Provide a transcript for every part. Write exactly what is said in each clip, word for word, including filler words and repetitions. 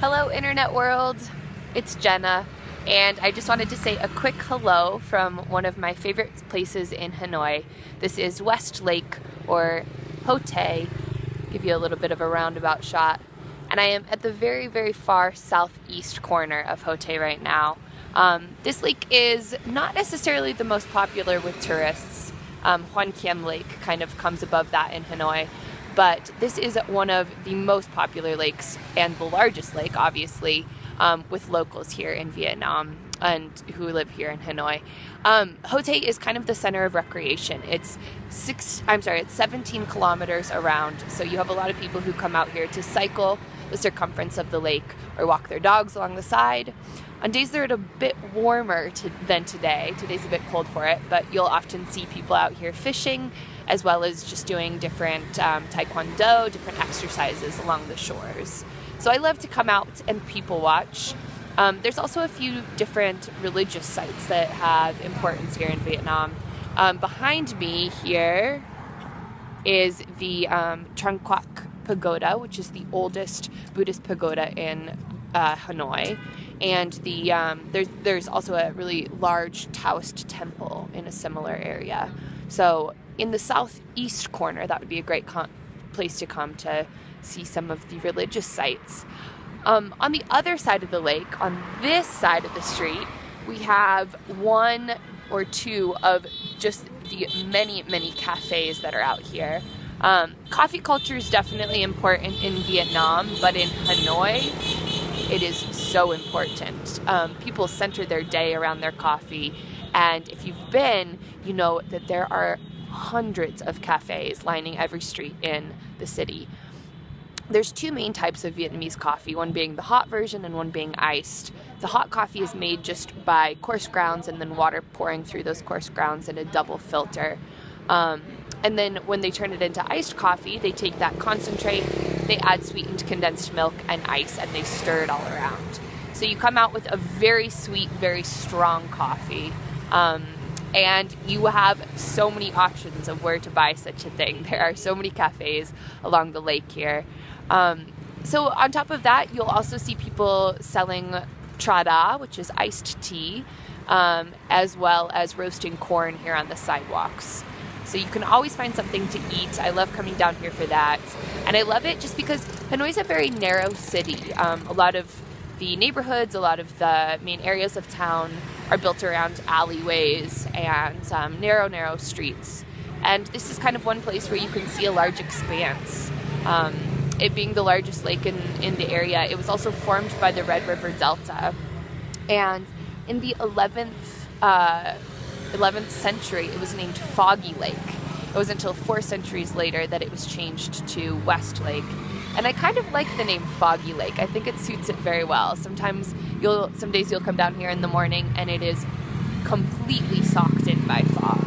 Hello internet world, it's Jenna, and I just wanted to say a quick hello from one of my favorite places in Hanoi. This is West Lake, or Ho Tay, give you a little bit of a roundabout shot. And I am at the very, very far southeast corner of Ho Tay right now. Um, this lake is not necessarily the most popular with tourists. Um, Hoan Kiem Lake kind of comes above that in Hanoi. But this is one of the most popular lakes and the largest lake, obviously, um, with locals here in Vietnam and who live here in Hanoi. Um, Ho Tay is kind of the center of recreation. It's six, I'm sorry, it's seventeen kilometers around. So you have a lot of people who come out here to cycle the circumference of the lake or walk their dogs along the side. On days that are a bit warmer to, than today, today's a bit cold for it, but you'll often see people out here fishing, as well as just doing different um, taekwondo, different exercises along the shores. So I love to come out and people watch. Um, there's also a few different religious sites that have importance here in Vietnam. Um, behind me here is the um, Trang Quoc Pagoda, which is the oldest Buddhist pagoda in uh, Hanoi. And the, um, there's, there's also a really large Taoist temple in a similar area. So in the southeast corner, that would be a great place to come to see some of the religious sites. Um, on the other side of the lake, on this side of the street, we have one or two of just the many, many cafes that are out here. Um, coffee culture is definitely important in Vietnam, but in Hanoi, it is so important. Um, people center their day around their coffee, and if you've been, you know that there are hundreds of cafes lining every street in the city. There's two main types of Vietnamese coffee, one being the hot version and one being iced. The hot coffee is made just by coarse grounds and then water pouring through those coarse grounds in a double filter. Um, and then when they turn it into iced coffee, they take that concentrate, they add sweetened condensed milk and ice, and they stir it all around. So you come out with a very sweet, very strong coffee. Um, And you have so many options of where to buy such a thing. There are so many cafes along the lake here. Um, so on top of that, you'll also see people selling trada, which is iced tea, um, as well as roasting corn here on the sidewalks. So you can always find something to eat. I love coming down here for that. And I love it just because Hanoi's a very narrow city. Um, a lot of the neighborhoods, a lot of the main areas of town are built around alleyways and um, narrow, narrow streets. And this is kind of one place where you can see a large expanse. Um, it being the largest lake in, in the area, it was also formed by the Red River Delta. And in the eleventh, uh, eleventh century, it was named Foggy Lake. It was until four centuries later that it was changed to West Lake. And I kind of like the name Foggy Lake. I think it suits it very well. Sometimes you'll, some days you'll come down here in the morning and it is completely socked in by fog.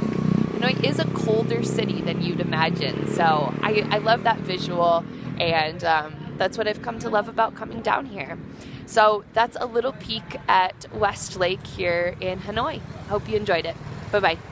Hanoi is a colder city than you'd imagine. So I, I love that visual, and um, that's what I've come to love about coming down here. So that's a little peek at West Lake here in Hanoi. Hope you enjoyed it. Bye-bye.